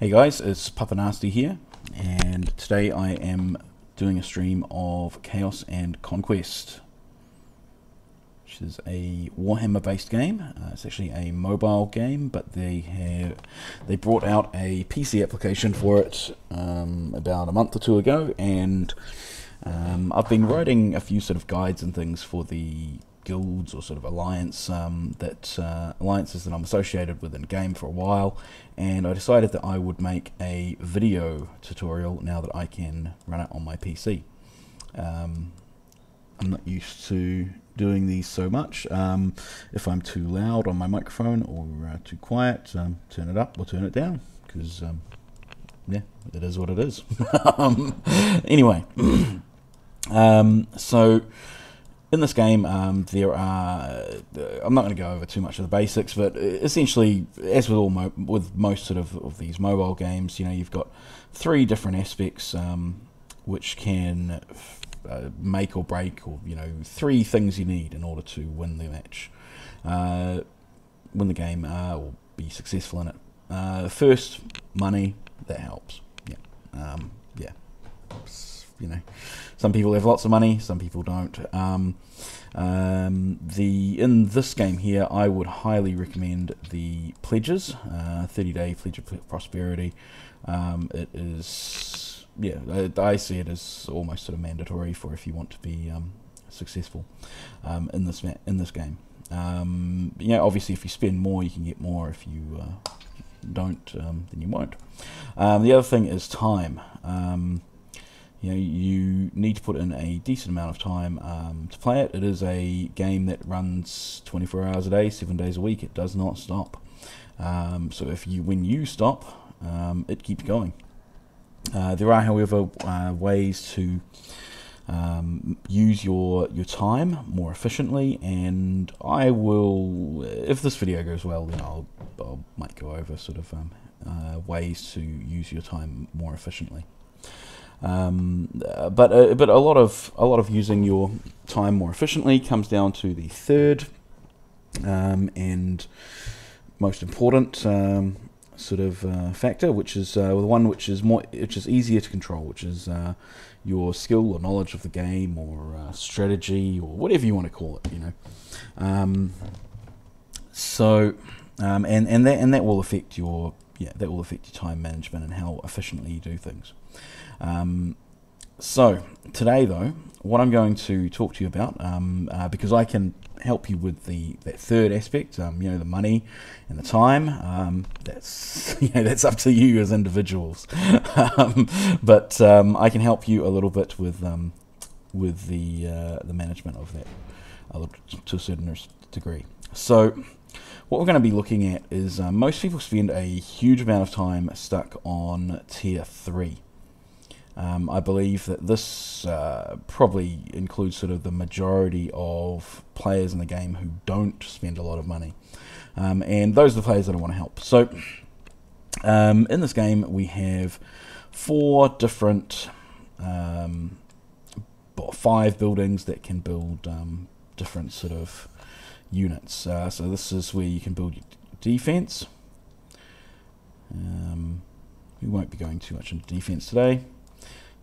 Hey guys, it's Papa Nasty here, and today I am doing a stream of Chaos and Conquest, which is a Warhammer based game. It's actually a mobile game, but they brought out a PC application for it about a month or two ago, and I've been writing a few sort of guides and things for the guilds or sort of alliances that I'm associated with in game for a while, and I decided that I would make a video tutorial now that I can run it on my PC. I'm not used to doing these so much. If I'm too loud on my microphone or too quiet, turn it up or turn it down, because yeah, it is what it is. Anyway, so in this game, there are, I'm not going to go over too much of the basics, but essentially, as with all most sort of these mobile games, you know, you've got three different aspects which can make or break, or you know, three things you need in order to win the match, win the game, or be successful in it. First, money. That helps. Yeah. Yeah. You know, some people have lots of money, some people don't. In this game here, I would highly recommend the pledges, 30 Day Pledge of Prosperity. It is, yeah, I see it as almost sort of mandatory for if you want to be successful in this game. Yeah, obviously, if you spend more, you can get more. If you don't, then you won't. The other thing is time. You know, you need to put in a decent amount of time to play it. It is a game that runs 24 hours a day, 7 days a week. It does not stop. So when you stop, it keeps going. There are, however, ways to use your time more efficiently, and I will, if this video goes well, then I'll might go over sort of ways to use your time more efficiently. But a lot of using your time more efficiently comes down to the third and most important sort of factor, which is the one which is easier to control, which is your skill or knowledge of the game, or strategy, or whatever you want to call it, you know. And that will affect your time management and how efficiently you do things. So today, though, what I'm going to talk to you about, because I can help you with that third aspect, you know, the money and the time. That's, you know, that's up to you as individuals. But I can help you a little bit with the management of that to a certain degree. So what we're going to be looking at is most people spend a huge amount of time stuck on Tier 3. I believe that this probably includes sort of the majority of players in the game who don't spend a lot of money. And those are the players that I want to help. So in this game, we have four different, five buildings that can build different sort of units. So this is where you can build your defense. We won't be going too much into defense today.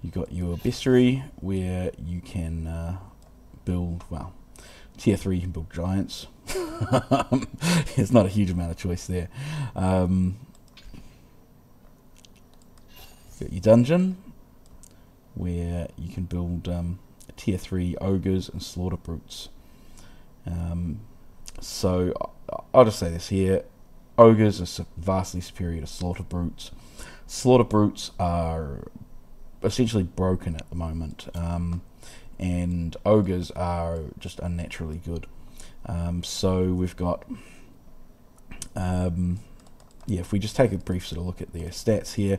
You've got your bestiary, where you can build, well, Tier 3 you can build giants. There's not a huge amount of choice there. You've got your dungeon, where you can build Tier 3 ogres and slaughter brutes. So I'll just say this here: ogres are vastly superior to slaughter brutes. Slaughter brutes are essentially broken at the moment, and ogres are just unnaturally good. So we've got, yeah, if we just take a brief sort of look at their stats here,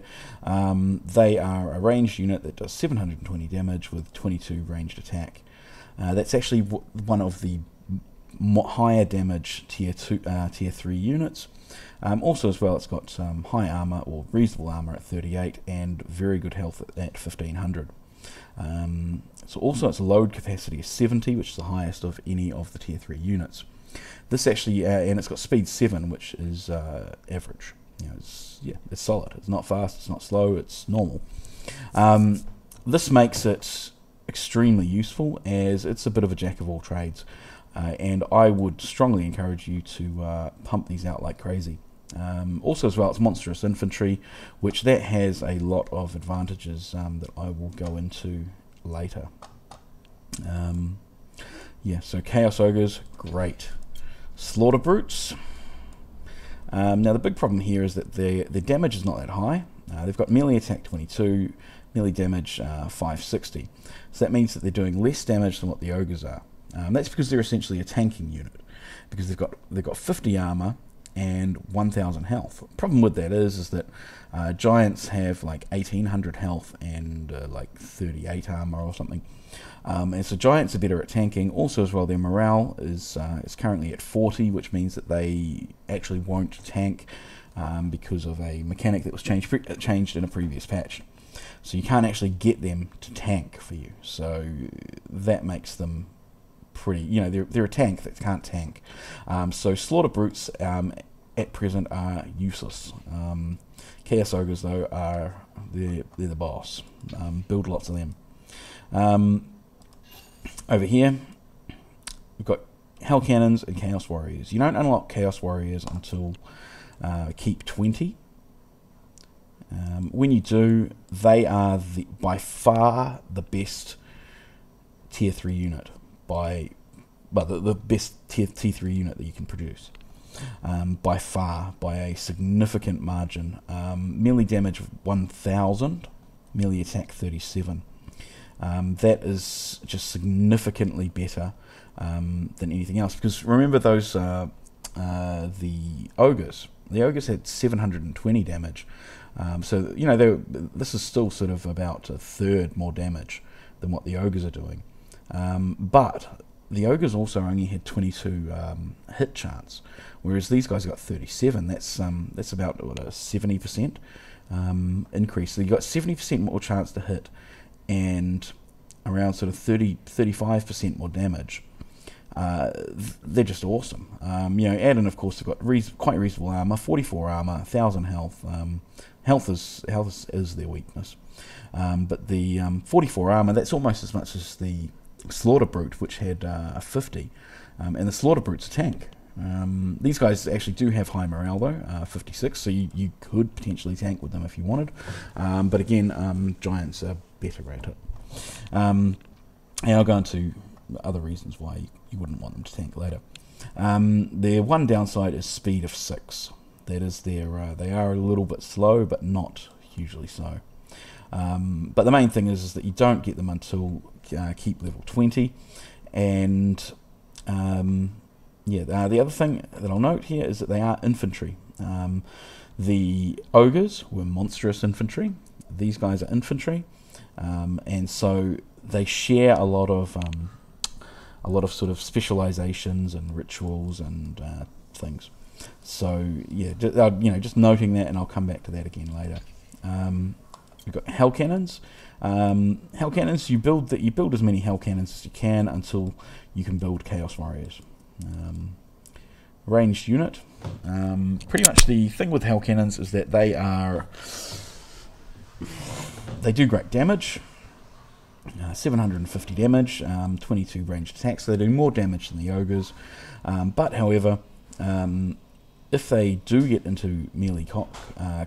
they are a ranged unit that does 720 damage with 22 ranged attack. That's actually one of the higher damage tier 3 units. Also as well, it's got high armor, or reasonable armor, at 38, and very good health at 1500. So also its load capacity is 70, which is the highest of any of the tier 3 units. This actually, and it's got speed 7, which is average. You know, it's solid. It's not fast, it's not slow, it's normal. This makes it extremely useful, as it's a bit of a jack of all trades, and I would strongly encourage you to pump these out like crazy. Also as well, it's monstrous infantry, which that has a lot of advantages that I will go into later. Yeah, so Chaos Ogres, great. Slaughter Brutes. Now the big problem here is that their damage is not that high. They've got melee attack 22, melee damage 560. So that means that they're doing less damage than what the ogres are. That's because they're essentially a tanking unit, because they've got 50 armor and 1,000 health. Problem with that is that giants have like 1,800 health and like 38 armor or something. And so giants are better at tanking. Also as well, their morale is currently at 40, which means that they actually won't tank because of a mechanic that was changed in a previous patch. So you can't actually get them to tank for you. So that makes them pretty, you know, they're a tank that can't tank. So Slaughter Brutes at present are useless. Chaos Ogres though are, they're the boss. Build lots of them. Over here we've got Hell Cannons and Chaos Warriors. You don't unlock Chaos Warriors until keep 20. When you do, they are by far the best tier 3 unit. But the best T3 unit that you can produce, by far, by a significant margin. Melee damage 1,000, melee attack 37. That is just significantly better than anything else, because remember those the ogres had 720 damage, so you know this is still sort of about a third more damage than what the ogres are doing. But the ogres also only had 22 hit chance, whereas these guys got 37. That's about what, a 70% increase. So you got 70% more chance to hit, and around sort of 35% more damage. They're just awesome. You know, add in of course they've got quite reasonable armor, 44 armor, 1,000 health. Health is their weakness, but the 44 armor, that's almost as much as the Slaughter Brute, which had a 50, and the Slaughter Brute's a tank. These guys actually do have high morale though, 56, so you could potentially tank with them if you wanted, but again, giants are better at it. And I'll go into other reasons why you wouldn't want them to tank later. Their one downside is speed of 6. That is, they are a little bit slow, but not hugely so. But the main thing is that you don't get them until keep level 20, and the other thing that I'll note here is that they are infantry. The ogres were monstrous infantry, these guys are infantry, and so they share a lot of sort of specializations and rituals and things. So yeah, you know, just noting that, and I'll come back to that again later. We've got Hell Cannons. Hell Cannons, you build as many Hell Cannons as you can until you can build Chaos Warriors. Ranged unit. Pretty much the thing with Hell Cannons is that they do great damage. 750 damage, 22 ranged attacks. So they do more damage than the ogres. But however, if they do get into melee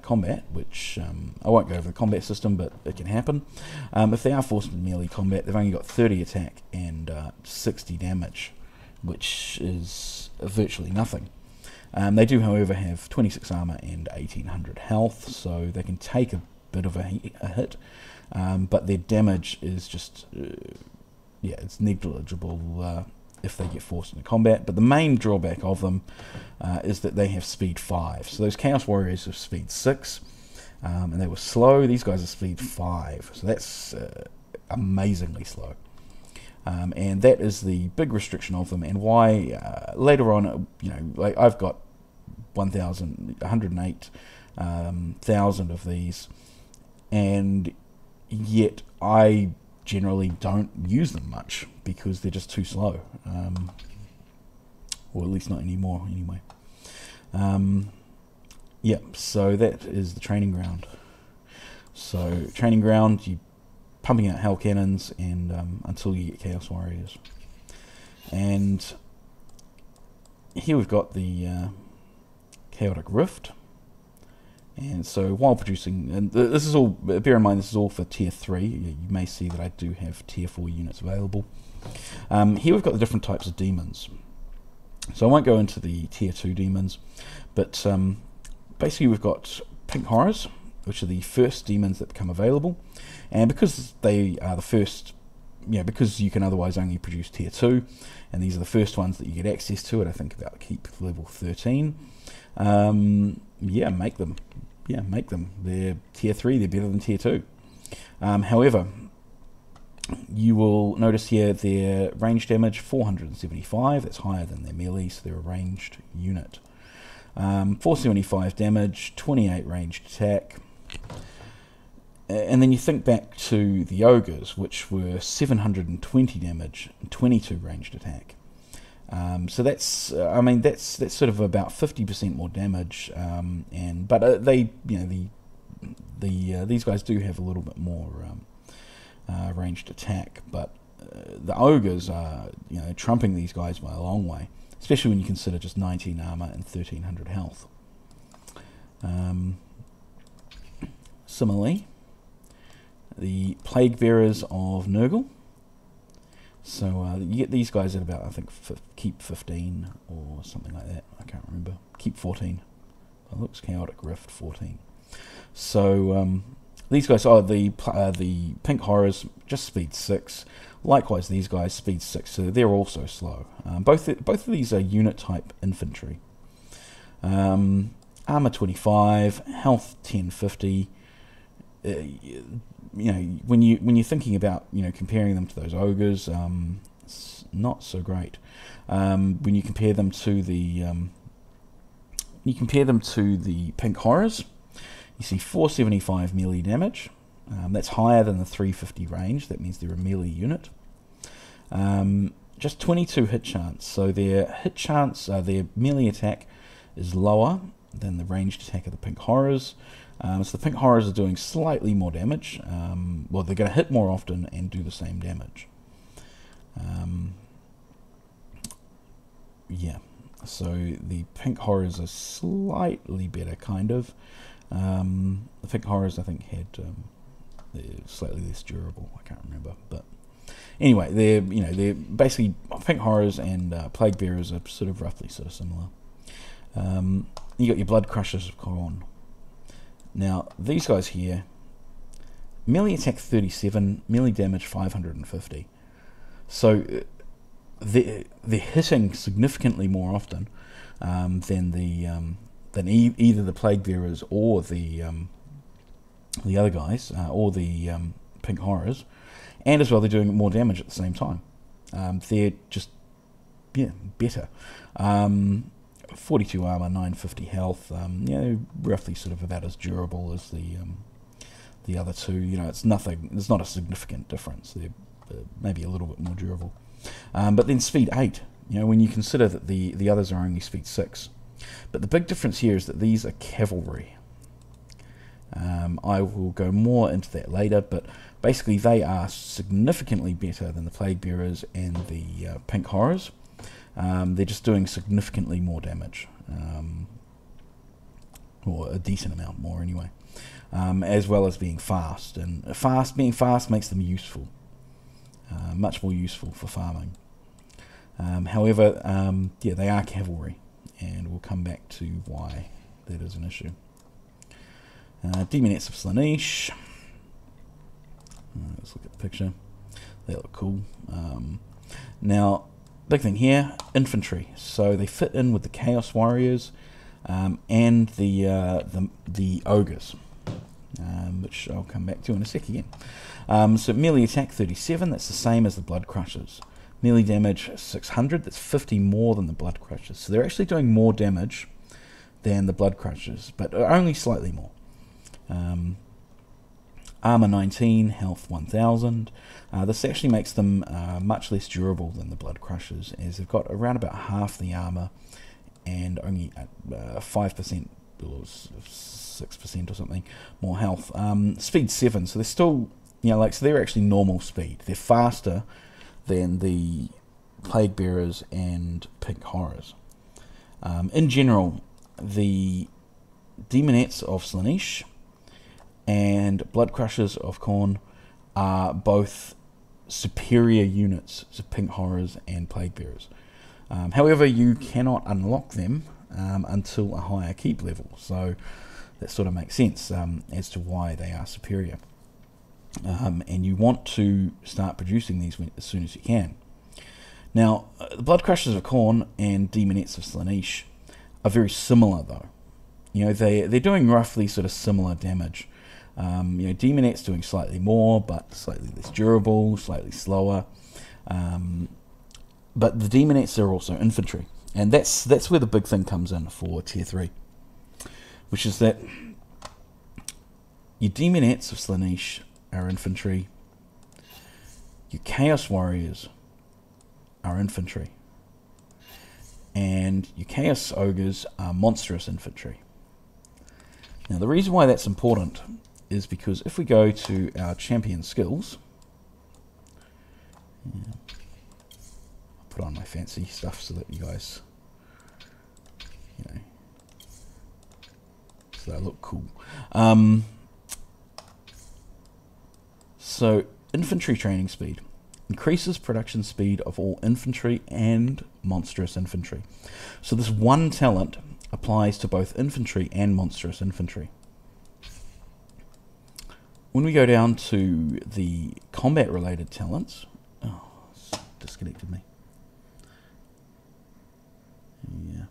combat, which I won't go over the combat system, but it can happen. If they are forced into melee combat, they've only got 30 attack and 60 damage, which is virtually nothing. They do, however, have 26 armor and 1,800 health, so they can take a bit of a hit, but their damage is just, yeah, it's negligible if they get forced into combat. But the main drawback of them is that they have speed 5. So those Chaos Warriors have speed 6, and they were slow. These guys are speed 5, so that's amazingly slow. And that is the big restriction of them, and why later on, you know, like I've got 108,000 of these, and yet I generally don't use them much because they're just too slow, or at least not anymore anyway. Yep, so that is the training ground. So training ground, you pumping out Hell Cannons and until you get Chaos Warriors. And here we've got the Chaotic Rift. And so while producing, and this is all, bear in mind this is all for tier 3, you may see that I do have tier 4 units available. Here we've got the different types of demons. So I won't go into the tier 2 demons, but basically we've got Pink Horrors, which are the first demons that become available, and because they are the first, you know, because you can otherwise only produce tier 2, and these are the first ones that you get access to, and I think about keep level 13, yeah, make them. Yeah, make them. They're tier 3, they're better than tier 2. However, you will notice here their range damage, 475, that's higher than their melee, so they're a ranged unit. 475 damage, 28 ranged attack. And then you think back to the Ogres, which were 720 damage, 22 ranged attack. So that's, I mean, that's sort of about 50% more damage, and they, you know, the these guys do have a little bit more ranged attack, but the Ogres are, you know, trumping these guys by a long way, especially when you consider just 19 armor and 1300 health. Similarly, the Plague Bearers of Nurgle. So you get these guys at about, I think, keep 15 or something like that. I can't remember. Keep 14. It looks Chaotic Rift 14. So these guys are the Pink Horrors, just speed 6. Likewise, these guys speed 6, so they're also slow. Both of these are unit type infantry. Armor 25, health 1050. You know, when you're thinking about, you know, comparing them to those Ogres, it's not so great. When you compare them to the Pink Horrors, you see 475 melee damage. That's higher than the 350 range. That means they're a melee unit. Just 22 hit chance. So their hit chance, their melee attack, is lower than the ranged attack of the Pink Horrors. So the Pink Horrors are doing slightly more damage. Well, they're going to hit more often and do the same damage. Yeah, so the Pink Horrors are slightly better, kind of. The Pink Horrors, I think, had they're slightly less durable. I can't remember, but anyway, they're, you know, they're basically Pink Horrors and Plague Bearers are sort of roughly sort of similar. You got your Blood Crushers of Khorne. Now, these guys here, melee attack 37, melee damage 550. So they're hitting significantly more often than either the Plague Bearers or the other guys, or the Pink Horrors, and as well they're doing more damage at the same time. They're just, yeah, better. 42 armor, 950 health. You know, roughly sort of about as durable as the other two. You know, it's nothing. It's not a significant difference. They're maybe a little bit more durable. But then speed 8. You know, when you consider that the others are only speed 6. But the big difference here is that these are cavalry. I will go more into that later. But basically, they are significantly better than the Plague Bearers and the Pink Horrors. They're just doing significantly more damage, or a decent amount more anyway, as well as being fast, and being fast makes them useful, much more useful for farming. However, yeah, they are cavalry, and we'll come back to why that is an issue. Daemonettes of Slaanesh, let's look at the picture, they look cool. Now, big thing here, infantry. So they fit in with the Chaos Warriors and the Ogres, which I'll come back to in a sec again. So melee attack 37, that's the same as the Blood Crushers. Melee damage 600, that's 50 more than the Blood Crushers. So they're actually doing more damage than the Blood Crushers, but only slightly more. Armor 19, health 1000. This actually makes them much less durable than the Blood Crushers, as they've got around about half the armor and only 5% below 6% or something, more health. Speed 7, so they're still, you know, like, so they're actually normal speed. They're faster than the Plague Bearers and Pink Horrors. In general, the Daemonettes of Slaanesh and Blood Crushers of Khorne are both superior units to Pink Horrors and Plague Bearers. However, you cannot unlock them until a higher keep level, so that sort of makes sense as to why they are superior. And you want to start producing these as soon as you can. Now, the Blood Crushers of Khorne and Daemonettes of Slaanesh are very similar, though. You know, they're doing roughly sort of similar damage. You know, Daemonette's doing slightly more, but slightly less durable, slightly slower. But the Daemonettes are also infantry, and that's where the big thing comes in for tier 3, which is that your Daemonettes of Slaanesh are infantry, your Chaos Warriors are infantry, and your Chaos Ogres are monstrous infantry. Now, the reason why that's important is because if we go to our champion skills, I'll put on my fancy stuff so that you guys, you know, so they look cool. So, infantry training speed increases production speed of all infantry and monstrous infantry. So this one talent applies to both infantry and monstrous infantry. When we go down to the combat related talents, oh, it's disconnected me. Yeah.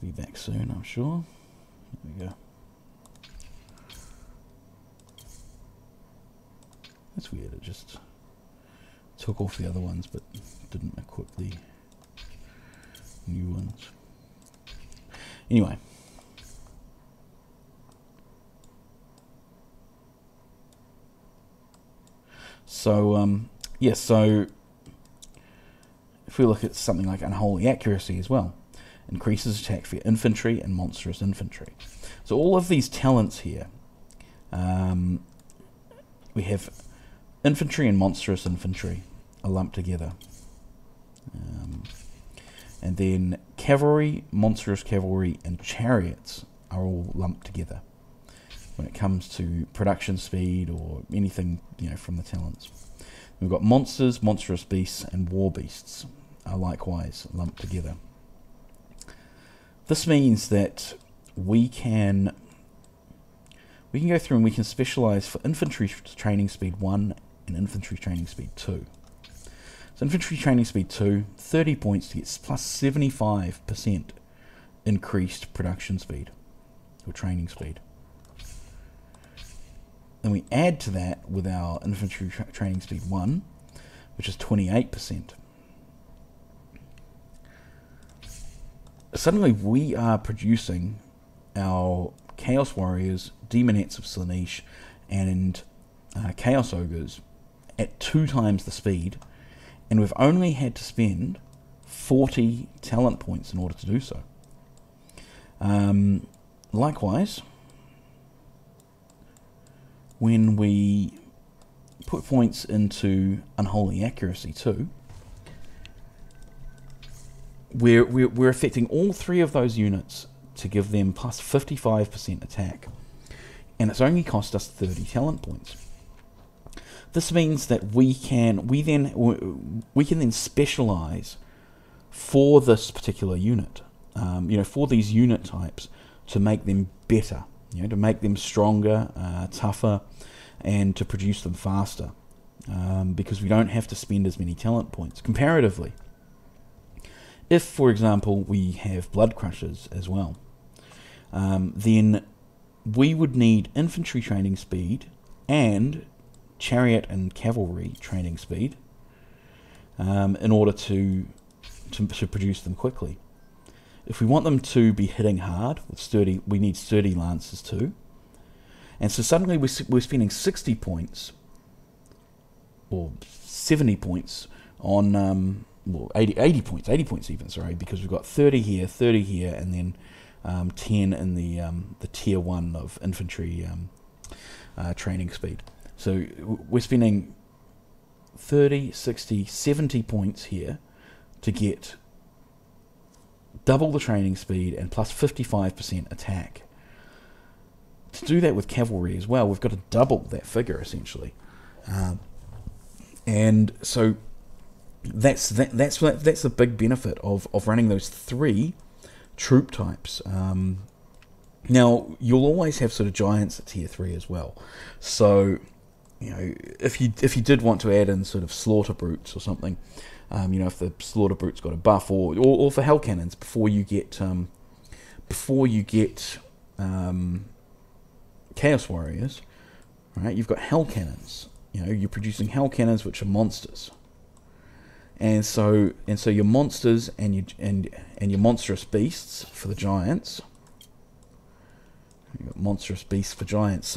Be back soon, I'm sure. There we go. That's weird, it just took off the other ones but didn't equip the new ones. Anyway. So, yeah, so if we look at something like unholy accuracy as well, increases attack for infantry and monstrous infantry. So all of these talents here, we have infantry and monstrous infantry are lumped together. And then cavalry, monstrous cavalry, and chariots are all lumped together when it comes to production speed or anything, you know, from the talents. We've got monsters, monstrous beasts, and war beasts are likewise lumped together. This means that we can go through and we can specialize for infantry training speed 1 and infantry training speed 2. So infantry training speed 2, 30 points to get plus 75% increased production speed, or training speed. And we add to that with our infantry training speed 1, which is 28%. Suddenly we are producing our Chaos Warriors, Daemonettes of Slaanesh, and Chaos Ogres at 2 times the speed, and we've only had to spend 40 talent points in order to do so. Likewise, when we put points into unholy accuracy too, we're affecting all 3 of those units to give them plus 55% attack, and it's only cost us 30 talent points. This means that we can then specialize for this particular unit, you know, for these unit types, to make them better, you know, to make them stronger, tougher, and to produce them faster, because we don't have to spend as many talent points comparatively. If, for example, we have Blood Crushers as well, then we would need infantry training speed and chariot and cavalry training speed in order to produce them quickly. If we want them to be hitting hard with sturdy, we need sturdy lances too. And so suddenly we're spending 60 points or 70 points on well, 80 points even, sorry, because we've got 30 here, 30 here, and then 10 in the tier 1 of infantry training speed. So we're spending 30, 60, 70 points here to get double the training speed and plus 55% attack. To do that with cavalry as well, we've got to double that figure essentially. And so that's the big benefit of running those three troop types. Now you'll always have sort of giants at tier 3 as well. So you know, if you did want to add in sort of slaughter brutes or something, you know, if the slaughter brutes got a buff, or for hell cannons before you get Chaos Warriors, right? You've got Hell Cannons. You know, you're producing Hell Cannons, which are monsters, and so your monsters and your monstrous beasts for the giants. You've got monstrous beasts for giants.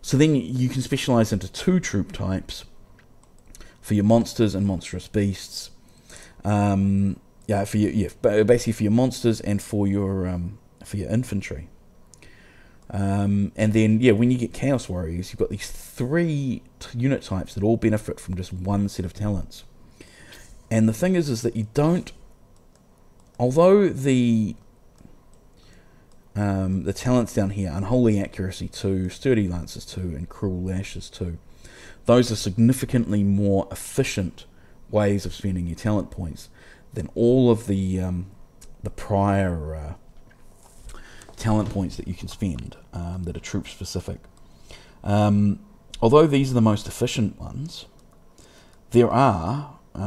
So then you can specialize into two troop types for your monsters and monstrous beasts. Yeah, for your basically for your monsters and for your infantry. And then, yeah, when you get Chaos Warriors, you've got these three unit types that all benefit from just one set of talents. And the thing is that you don't, although the talents down here, Unholy Accuracy 2, Sturdy Lances 2, and Cruel Lashes 2, those are significantly more efficient ways of spending your talent points than all of the prior talent points that you can spend that are troop specific. Although these are the most efficient ones, there are you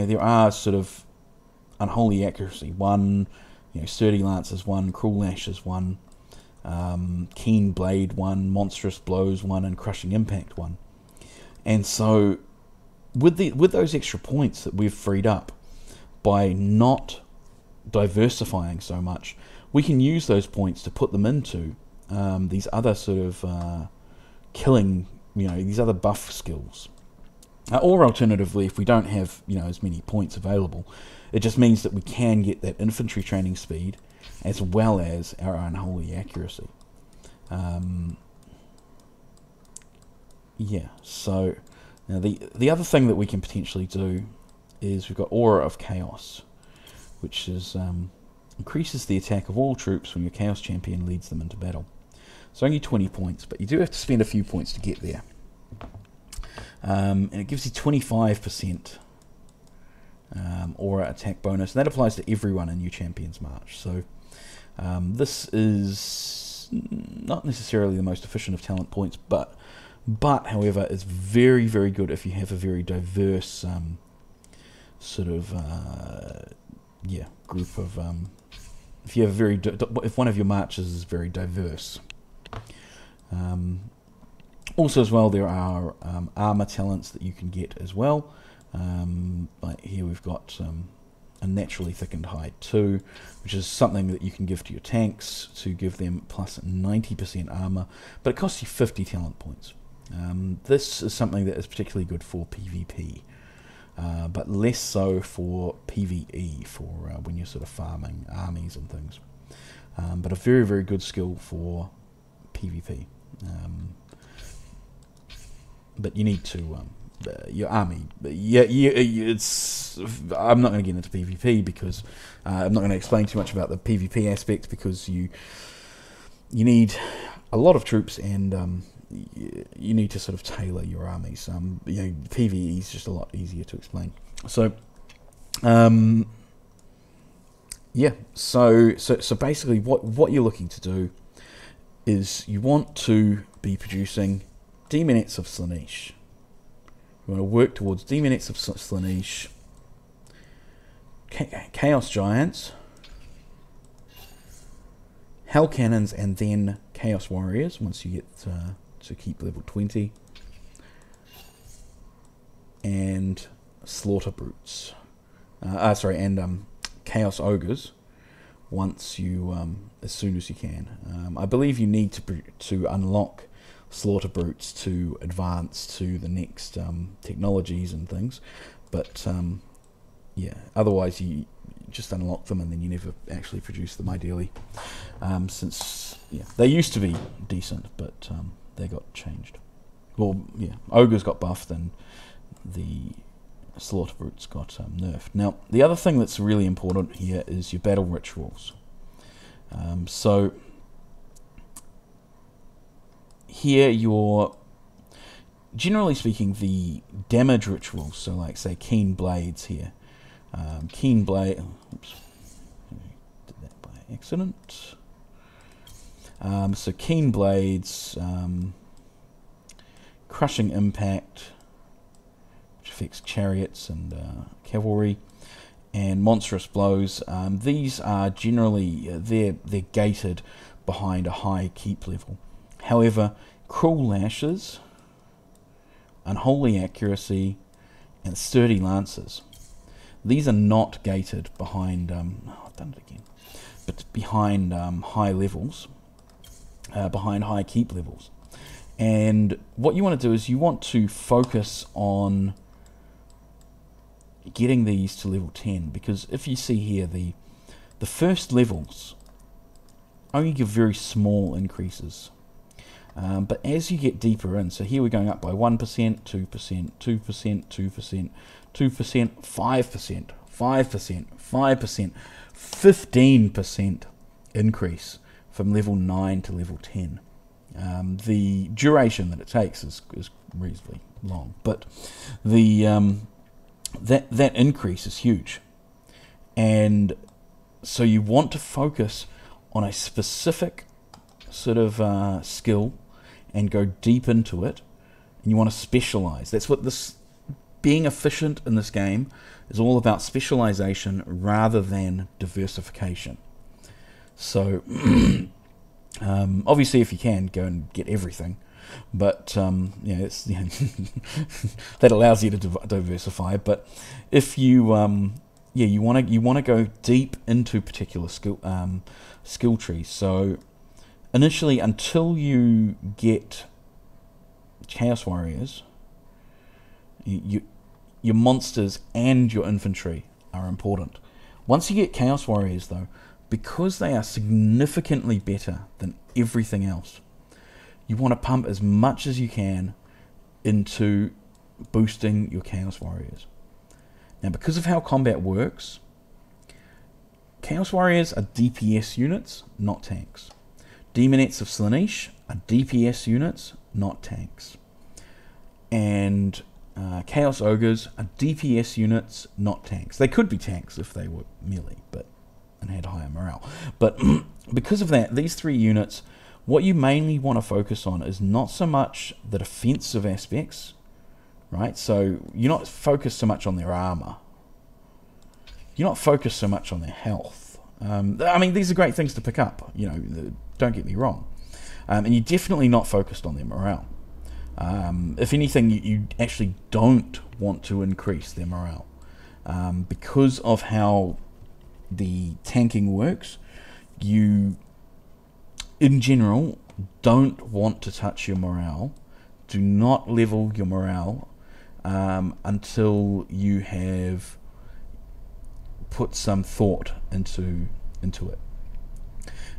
know, there are sort of Unholy Accuracy 1, you know, Sturdy Lances 1, Cruel Lashes 1, Keen Blade 1, Monstrous Blows 1, and Crushing Impact 1. And so with those extra points that we've freed up by not diversifying so much, we can use those points to put them into these other sort of killing, you know, these other buff skills. Or alternatively, if we don't have, you know, as many points available, it just means that we can get that infantry training speed as well as our Unholy Accuracy. Yeah, so now the other thing that we can potentially do is we've got Aura of Chaos, which is... increases the attack of all troops when your Chaos Champion leads them into battle. So only 20 points, but you do have to spend a few points to get there. And it gives you 25% aura attack bonus, and that applies to everyone in your Champion's March. So this is not necessarily the most efficient of talent points, but however, it's very, very good if you have a very diverse sort of group of if you have if one of your marches is very diverse. Also as well, there are armor talents that you can get as well. Like here we've got a Naturally Thickened Hide 2, which is something that you can give to your tanks to give them plus 90% armor, but it costs you 50 talent points. This is something that is particularly good for PvP. But less so for PvE, for when you're sort of farming armies and things. But a very, very good skill for PvP. But you need to, your army, I'm not going to get into PvP because I'm not going to explain too much about the PvP aspect, because you need a lot of troops, and you need to sort of tailor your armies. You know, PvE is just a lot easier to explain. So, yeah. So basically, what you're looking to do is you want to be producing Daemonettes of Slaanesh. You want to work towards Daemonettes of Slaanesh, Chaos Giants, Hell Cannons, and then Chaos Warriors. Once you get to keep level 20, and Slaughter Brutes, Chaos Ogres, once you as soon as you can. I believe you need to unlock Slaughter Brutes to advance to the next technologies and things, But yeah, otherwise you just unlock them and then you never actually produce them, ideally, since yeah, they used to be decent, but they got changed. Well, yeah, Ogres got buffed and the Slaughter Brutes got nerfed. Now, the other thing that's really important here is your battle rituals. So here your, generally speaking, the damage rituals, so like say Keen Blades here, Keen Blade, oops, did that by accident. So Keen Blades, Crushing Impact, which affects chariots and cavalry, and Monstrous Blows. These are generally, they're gated behind a high keep level. However, Cruel Lashes, Unholy Accuracy, and Sturdy Lances, these are not gated behind, I've done it again, but behind high levels, behind high keep levels. And what you want to do is you want to focus on getting these to level 10, because if you see here, the first levels only give very small increases. But as you get deeper in, so here we're going up by 1%, 2%, 2%, 2%, 2%, 2%, 5%, 5%, 5%, 15% increase from level 9 to level 10. The duration that it takes is reasonably long, but the that increase is huge. And so you want to focus on a specific sort of skill and go deep into it, and you want to specialize. That's what this, being efficient in this game is all about, specialization rather than diversification. So obviously if you can, go and get everything, but yeah, it's, you know, that allows you to diversify. But if you yeah, you want to go deep into particular skill skill trees. So initially, until you get Chaos Warriors, your monsters and your infantry are important. Once you get Chaos Warriors, though, because they are significantly better than everything else, you want to pump as much as you can into boosting your Chaos Warriors. Now, because of how combat works, Chaos Warriors are DPS units, not tanks. Daemonettes of Slaanesh are DPS units, not tanks. And Chaos Ogres are DPS units, not tanks. They could be tanks if they were melee and had higher morale. But because of that, these three units, what you mainly want to focus on is not so much the defensive aspects, right? So you're not focused so much on their armor. You're not focused so much on their health. I mean, these are great things to pick up, you know, don't get me wrong. And you're definitely not focused on their morale. If anything, you actually don't want to increase their morale. Because of how the tanking works, you, in general, don't want to touch your morale. Do not level your morale until you have put some thought into it.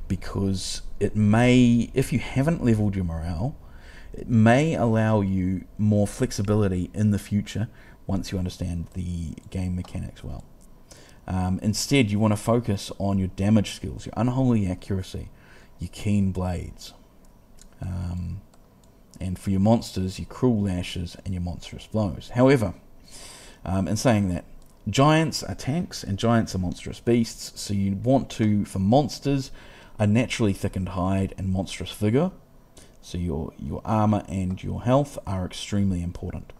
Because it may, if you haven't leveled your morale, it may allow you more flexibility in the future once you understand the game mechanics well. Instead, you want to focus on your damage skills, your Unholy Accuracy, your Keen Blades, and for your monsters, your Cruel Lashes and your Monstrous Blows. However, in saying that, Giants are tanks and Giants are monstrous beasts, so you want to, for monsters, a naturally thickened hide and monstrous vigor. So your armor and your health are extremely important.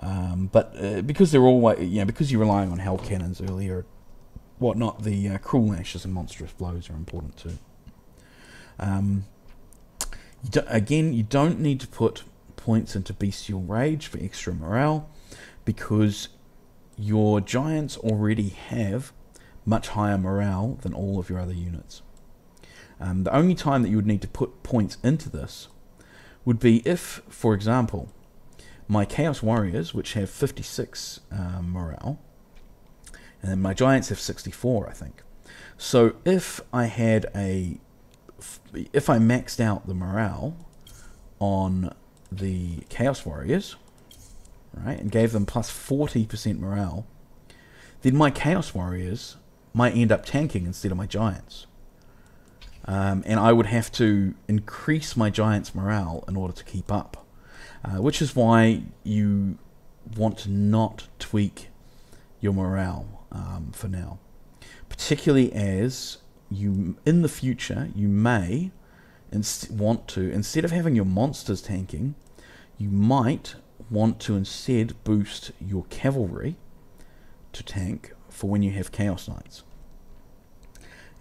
But because they're always, you know, because you're relying on Hell Cannons earlier, whatnot, the Cruel Lashes and Monstrous Blows are important too. Again, you don't need to put points into Bestial Rage for extra morale, because your Giants already have much higher morale than all of your other units. The only time that you would need to put points into this would be if, for example, my Chaos Warriors, which have 56 morale, and then my Giants have 64, I think. So if I had a, if I maxed out the morale on the Chaos Warriors, right, and gave them plus 40% morale, then my Chaos Warriors might end up tanking instead of my Giants. And I would have to increase my Giants' morale in order to keep up, which is why you want to not tweak your morale for now, particularly as you, in the future, you may want to, instead of having your monsters tanking, you might want to instead boost your cavalry to tank for when you have Chaos Knights.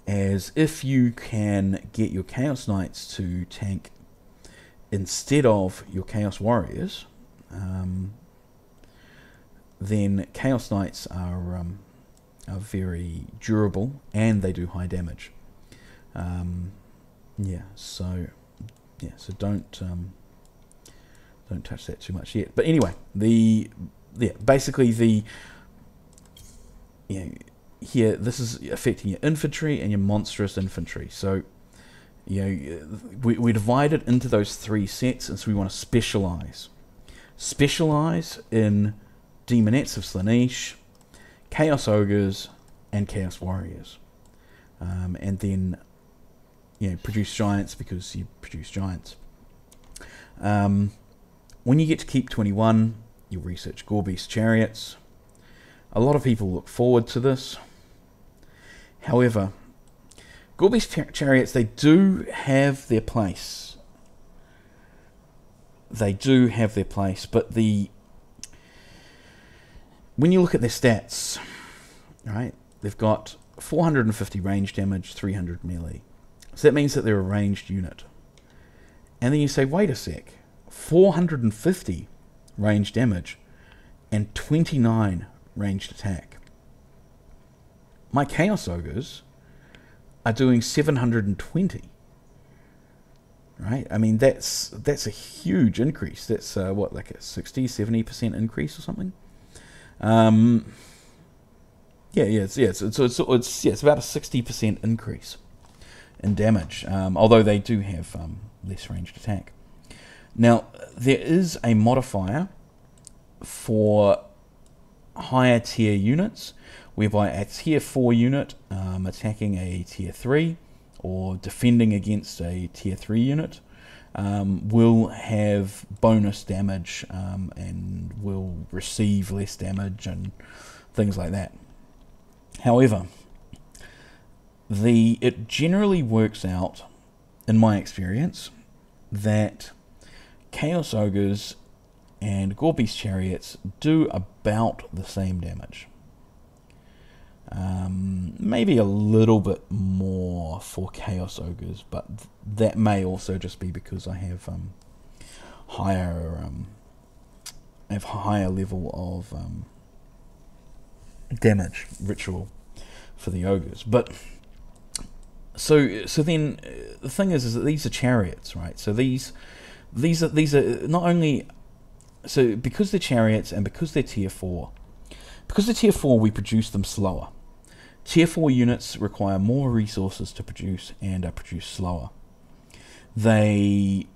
As if you can get your Chaos Knights to tank instead of your Chaos Warriors, then Chaos Knights are very durable and they do high damage. So don't touch that too much yet. But anyway, here, this is affecting your infantry and your monstrous infantry. So, we divide it into those three sets, and so we want to specialize. Specialize in Daemonettes of Slaanesh, Chaos Ogres, and Chaos Warriors. And then, produce Giants because you produce Giants. When you get to keep 21, you'll research Gorebeast Chariots. A lot of people look forward to this. However, Gorebeast Chariots, they do have their place. They do have their place, but when you look at their stats, right, they've got 450 range damage, 300 melee. So that means that they're a ranged unit. And then you say, wait a sec, 450 range damage and 29 ranged attack. My Chaos Ogres are doing 720. Right? I mean, that's a huge increase. That's what, like a 60-70% increase or something. It's about a 60% increase in damage. Although they do have less ranged attack. Now there is a modifier for higher tier units, whereby a tier 4 unit attacking a tier 3 or defending against a tier 3 unit will have bonus damage and will receive less damage and things like that. However, it generally works out, in my experience, that Chaos Ogres and Gorebeast Chariots do about the same damage. Maybe a little bit more for Chaos Ogres, but that may also just be because I have higher level of damage ritual for the Ogres. But so then the thing is that these are chariots, right? So these are not only. So because they're chariots and because they're tier 4, we produce them slower. Tier 4 units require more resources to produce and are produced slower. They,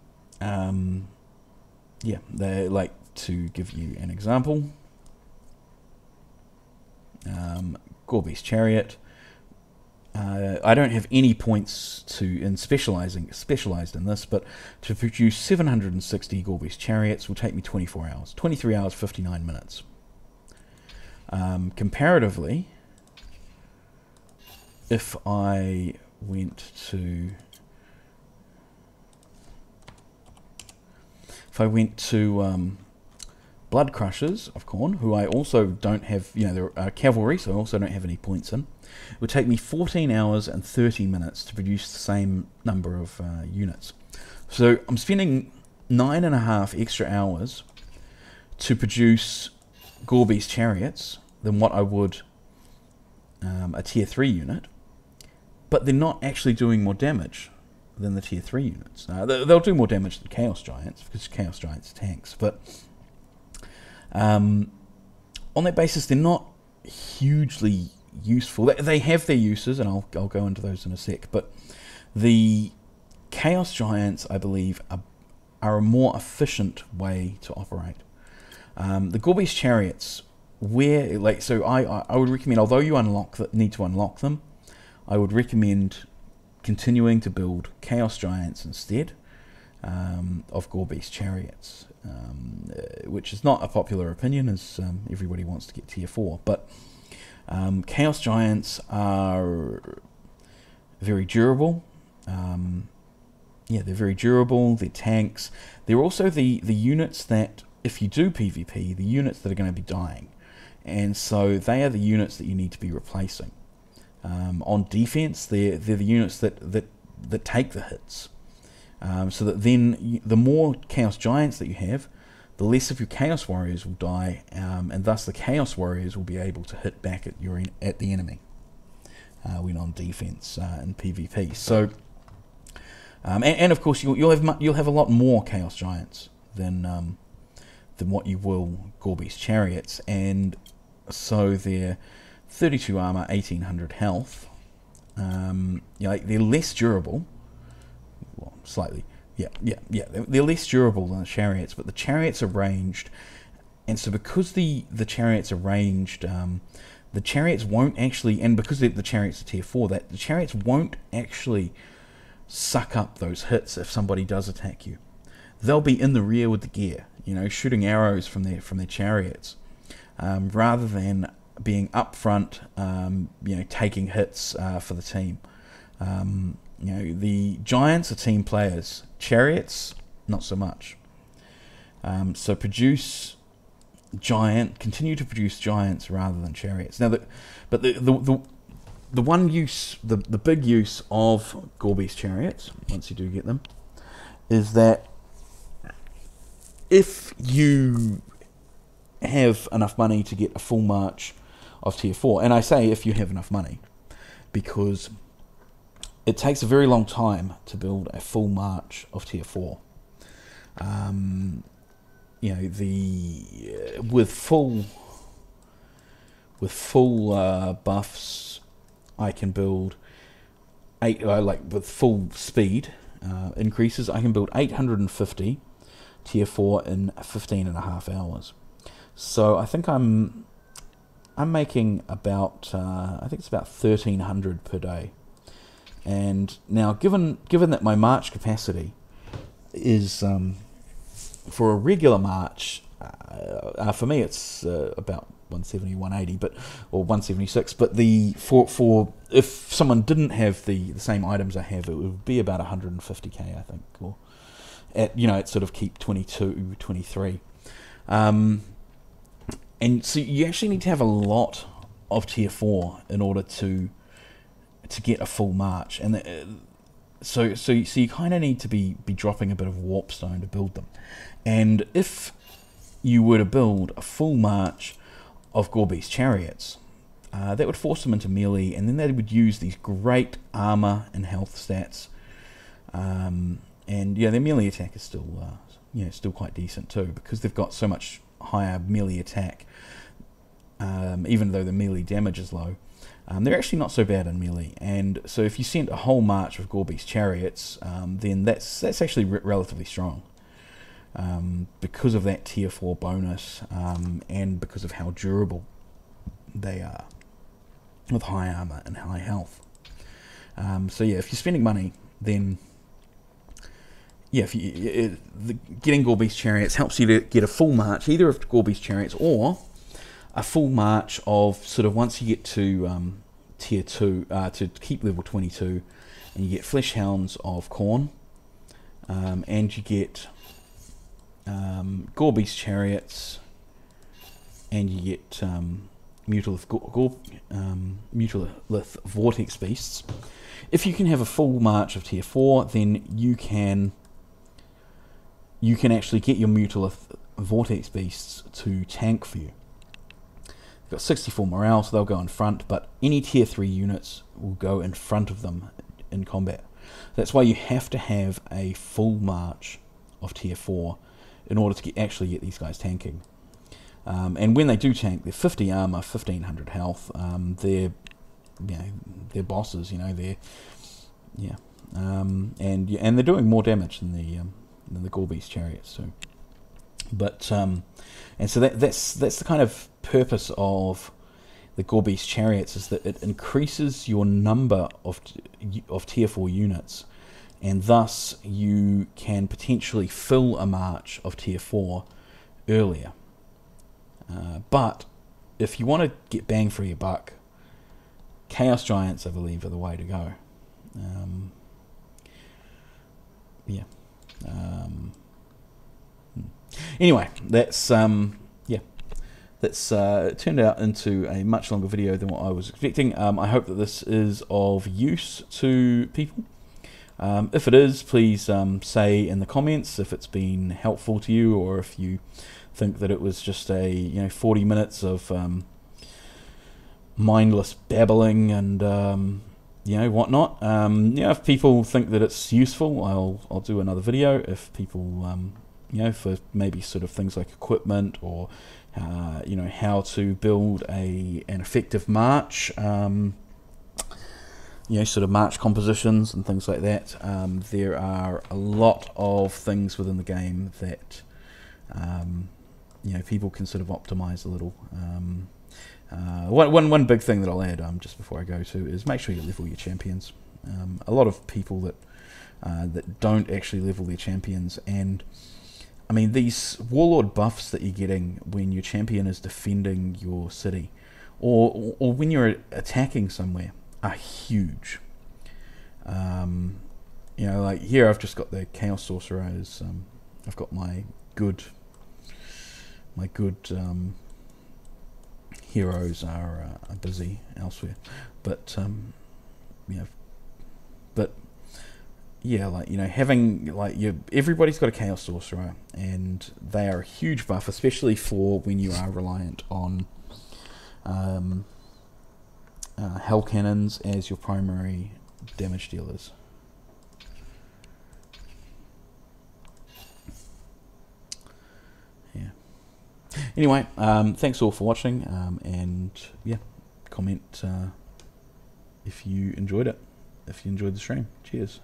like, to give you an example, Gorebeast Chariot. I don't have any points specialized in this, but to produce 760 Gorebeast Chariots will take me 23 hours, 59 minutes. Comparatively, if I went to Blood Crushers of Khorne, who I also don't have, they're cavalry, so I also don't have any points in. It would take me 14 hours and 30 minutes to produce the same number of units. So I'm spending 9.5 extra hours to produce Gorebeast Chariots than what I would a tier 3 unit, but they're not actually doing more damage than the tier 3 units. They'll do more damage than Chaos Giants, because Chaos Giants are tanks, but On that basis, they're not hugely useful. They have their uses, and I'll go into those in a sec, but the Chaos Giants, I believe, are a more efficient way to operate. The Gorebeast Chariots, where, like, so I would recommend, although you need to unlock them, I would recommend continuing to build Chaos Giants instead of Gorebeast Chariots, which is not a popular opinion, as everybody wants to get tier 4, but Chaos Giants are very durable. Yeah, they're very durable, they're tanks. They're also the units that, if you do PvP, the units that are going to be dying. And so they are the units that you need to be replacing. On defense, they're the units that take the hits. So that then, the more Chaos Giants that you have, the less of your Chaos Warriors will die, and thus the Chaos Warriors will be able to hit back at the enemy when on defense in PvP. So, and of course you'll have a lot more Chaos Giants than what you will Gorebeast Chariots, and so they're 32 armor, 1800 health. You know, they're less durable, well, slightly. Yeah. They're less durable than the Chariots, but the Chariots are ranged, and so because the Chariots are ranged, the Chariots won't actually, and because the Chariots are tier 4, that the Chariots won't actually suck up those hits if somebody does attack you. They'll be in the rear with the gear, you know, shooting arrows from their Chariots, rather than being up front, you know, taking hits for the team. You know, the Giants are team players. Chariots, not so much. So continue to produce Giants rather than Chariots. Now, the one use, the big use of Gorebeast Chariots, once you do get them, is that if you have enough money to get a full march of tier 4, and I say if you have enough money, because it takes a very long time to build a full march of tier 4. You know, with full buffs, I can build with full speed increases, I can build 850 tier 4 in 15.5 hours. So I think I'm making about I think it's about 1300 per day. And now, given that my march capacity is, for a regular march, for me it's about 170, 180, or 176. But for if someone didn't have the same items I have, it would be about 150k, I think, or at, you know, it sort of keep 22, 23. And so you actually need to have a lot of tier 4 in order to get a full march, and so you kind of need to be dropping a bit of warpstone to build them. And if you were to build a full march of Gorebeast Chariots, that would force them into melee, and then they would use these great armor and health stats. And yeah, their melee attack is still you know, still quite decent too, because they've got so much higher melee attack. Even though the melee damage is low, they're actually not so bad in melee. And so if you sent a whole march of Gorebeast Chariots, then that's actually relatively strong, because of that tier 4 bonus, and because of how durable they are with high armor and high health. So yeah, if you're spending money, then yeah, getting Gorebeast Chariots helps you to get a full march, either of Gorebeast Chariots or a full march of, sort of, once you get to tier 2, to keep level 22, and you get Flesh Hounds of Khorne, and you get Gorebeast Chariots, and you get Mutalith Vortex Beasts. If you can have a full march of tier 4, then you can actually get your Mutalith Vortex Beasts to tank for you. Got 64 morale, so they'll go in front, but any tier 3 units will go in front of them in combat. That's why you have to have a full march of tier 4 in order to actually get these guys tanking. And when they do tank, they're 50 armor, 1500 health. They're, you know, they're bosses. You know, they're, yeah, and they're doing more damage than the Gorebeast Chariots too. But and so that's the kind of purpose of the Gorebeast Chariots, is that it increases your number of tier 4 units, and thus you can potentially fill a march of tier 4 earlier. But if you want to get bang for your buck, Chaos Giants, I believe, are the way to go. Anyway, that's it turned out into a much longer video than what I was expecting. I hope that this is of use to people. If it is, please say in the comments if it's been helpful to you, or if you think that it was just a 40 minutes of mindless babbling and whatnot. If people think that it's useful, I'll do another video. If people for maybe sort of things like equipment, or how to build an effective march, sort of march compositions and things like that. There are a lot of things within the game that people can sort of optimize a little. One big thing that I'll add just before I go to is make sure you level your champions. A lot of people that don't actually level their champions, and I mean, these warlord buffs that you're getting when your champion is defending your city, or when you're attacking somewhere, are huge. Like here, I've just got the Chaos Sorcerers. I've got my good heroes are busy elsewhere, but having everybody's got a Chaos Sorcerer, and they are a huge buff, especially for when you are reliant on Hell Cannons as your primary damage dealers. Yeah. Anyway, thanks all for watching, and yeah, comment if you enjoyed it, if you enjoyed the stream. Cheers.